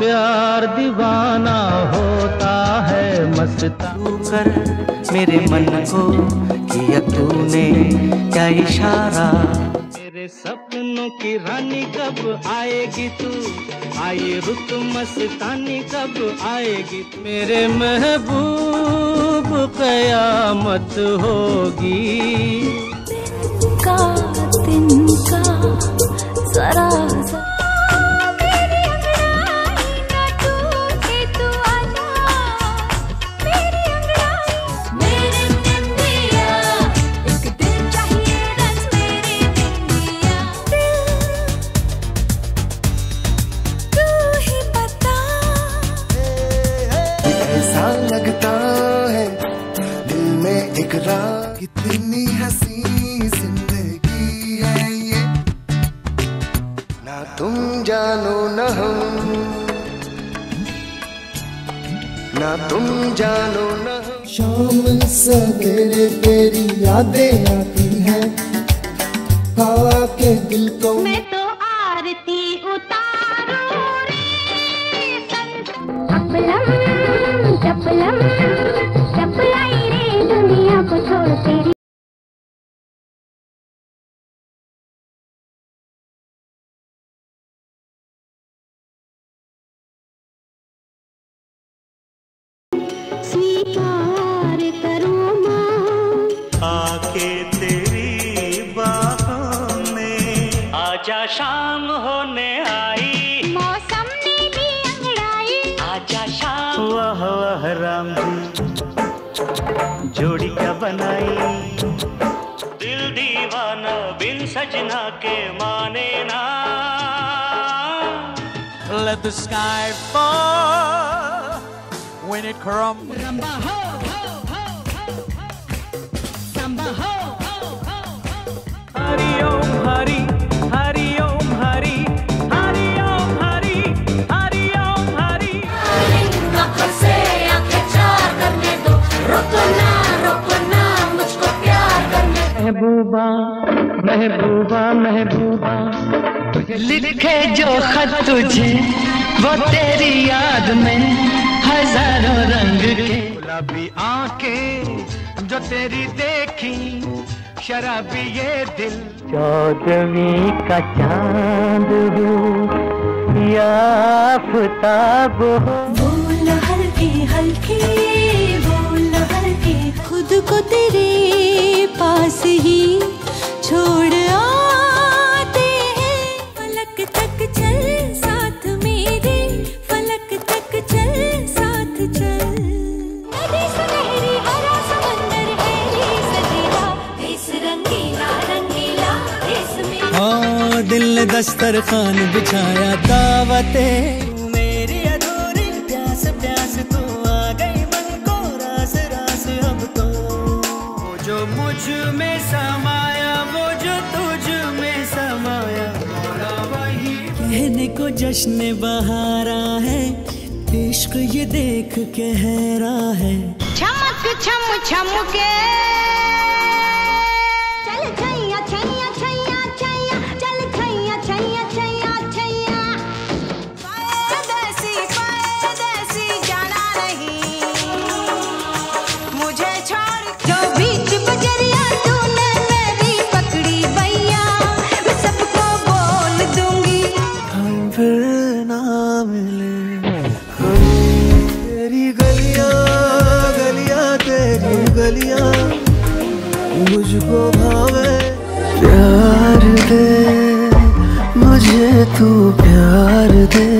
प्यार दीवाना होता है मस्ता कर मेरे मन को किया तूने क्या इशारा। मेरे सपनों की रानी कब आएगी तू, आई रुत मस्तानी कब आएगी मेरे महबूब, कयामत होगी का दिन का जरा लगता है दिल में एक रात। कितनी हसी जिंदगी है ये, ना तुम जानो ना हम, ना तुम जानो ना हम। शाम सवेरे तेरी यादें आती हैं, हवा के दिल को मैं तो आरती उतारूं रे संग। चपलम चपलाई रे दुनिया को छोड़ तेरी। स्वीकार करो मां आके तेरी बाहों में, आजा शाम होने आई मौसम ने भी अंगड़ाई, आजा शाम। वाह वाह राम जी जोड़ी क्या बनाई, दिल दीवाना बिन सजना के माने ना। Let the sky fall when it crumbles. Ramba ho ho ho ho ho, Ramba ho ho ho ho. Hari Om Hari, Hari Om Hari. महबूबा महबूबा महबूबा लिखे जो खत तुझे वो तेरी याद में हजारों रंग के। गुलाबी आंखें जो तेरी देखी, शराबी ये दिल, चौदहवीं का चांद हो या आफताब हो। बोल हल्की हल्की बोल हल्की, खुद को तेरे पास ही छोड़ आते हैं। फलक तक चल साथ मेरे, फलक तक चल साथ चल। नदी सुनहरी हरा समंदर है ये सजीला, देश रंगीला रंगीला देश में। हाँ दिल ने दस्तरखान बिछाया दावते, मेरी अधूरी प्यास प्यास तू आ गई मन को रास रास। अब तो जो मुझ में समाया वो जो तुझ में समाया, वही कहने को जश्न बहारा है, इश्क ये देख के हैरा है। चमक छम छम के चल छैया छैया छैया छैया, चल छैया छैया छैया छैया। परदेसी जाना नहीं मुझे छोड़ जो भी मुझको भावे प्यार दे, मुझे तू प्यार दे।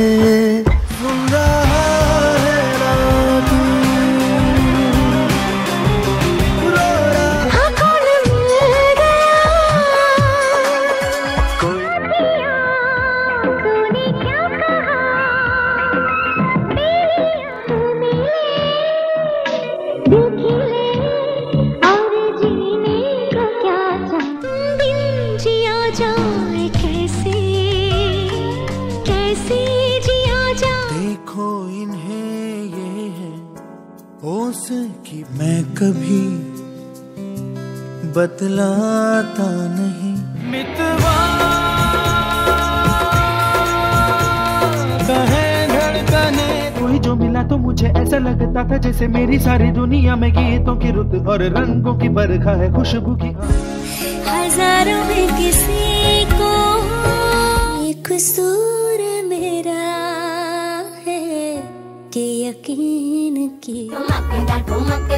कि मैं कभी बतलाता नहीं, मितवा कहे धड़का तो मुझे ऐसा लगता था जैसे मेरी सारी दुनिया में गीतों की रुत और रंगों की बरखा है, खुशबू की हजारों में किसी को ये कसूर मेरा है कि यकीन की लगती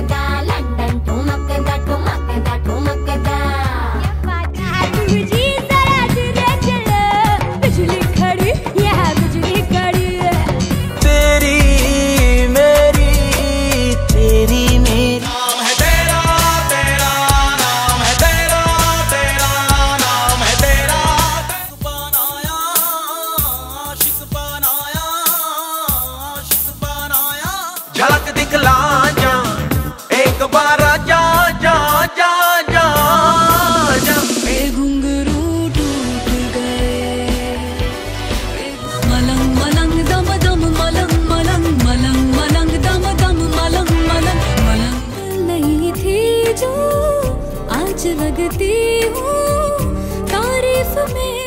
हूँ तारीफ में,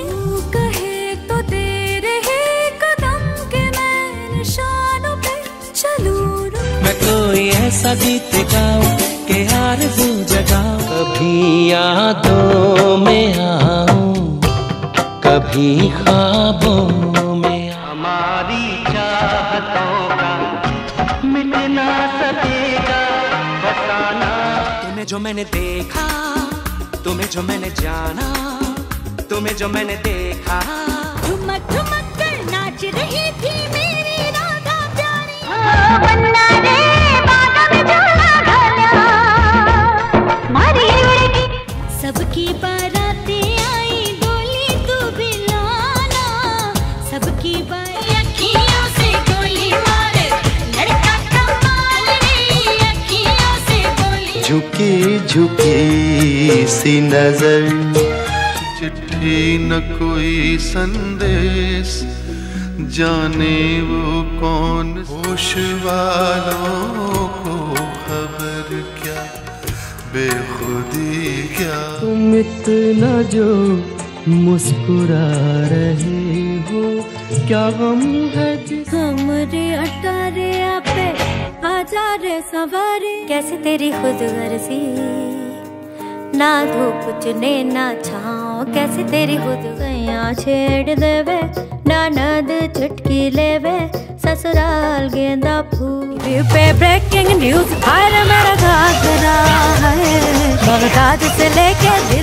कहे तो तेरे है कदम के मैं निशानों पे चलूँ। मैं कोई ऐसा गीत गाऊँ के आरज़ू जगाऊँ, कभी यादों में आऊँ कभी ख्वाबों में। हमारी चाहतों का मिटना सकेगा बताना। तुम्हें जो मैंने देखा, तुम्हें जो मैंने जाना, तुम्हें जो मैंने देखा। ठुमक ठुमक कर नाच रही थी मेरी राधा प्यारी। बन्ना रे बागा में झूला डाला मारी उड़ेगी सबकी बारातें आई डोली तू बिलाना सबकी अखियों से गोली मारे लड़का कमाल रे अखियों से गोली। झुकी झुकी सी नजर, चिट्ठी न कोई संदेश, जाने वो कौन होश वालों को खबर क्या बेखुदी क्या। तुम इतना जो मुस्कुरा रहे हो क्या गम है जिसमें अटारिया पे आजा रे सवारी। कैसे तेरी खुद गर्जी ना धूप चुने ना छाओ, कैसे तेरी खुद गया छेड़ देवे ना नद छुटकी लेवे ससुराल गेंदा फूल। पे ब्रेकिंग न्यूज फायर मेरा घाघरा है, बगदाद से लेके